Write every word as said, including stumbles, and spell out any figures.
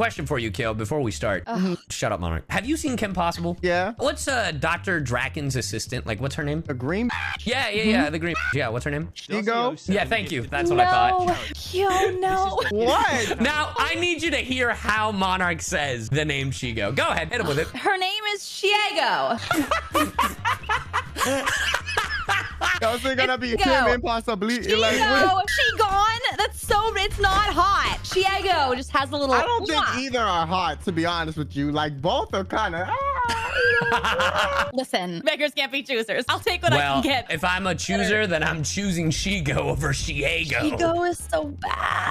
Question for you, Kyo, before we start. Uh, Shut up, Monarch. Have you seen Kim Possible? Yeah. What's uh, Doctor Drakken's assistant? Like, what's her name? The green. Yeah, yeah, yeah. Mm-hmm. The green. Yeah, what's her name? Shego. Yeah, thank you. That's what no. I thought. Kyo, no. What? Now, I need you to hear how Monarch says the name Shego. Go ahead. Hit him with it. Her name is Shego. It's gonna be Kim Impossible. Shego, she gone. That's so. It's not hot. Shego just has a little. I don't think either are hot, to be honest with you. Like both are kind of. Listen, beggars can't be choosers. I'll take what well, I can get. If I'm a chooser, then I'm choosing Shego over Shego. Shego is so bad.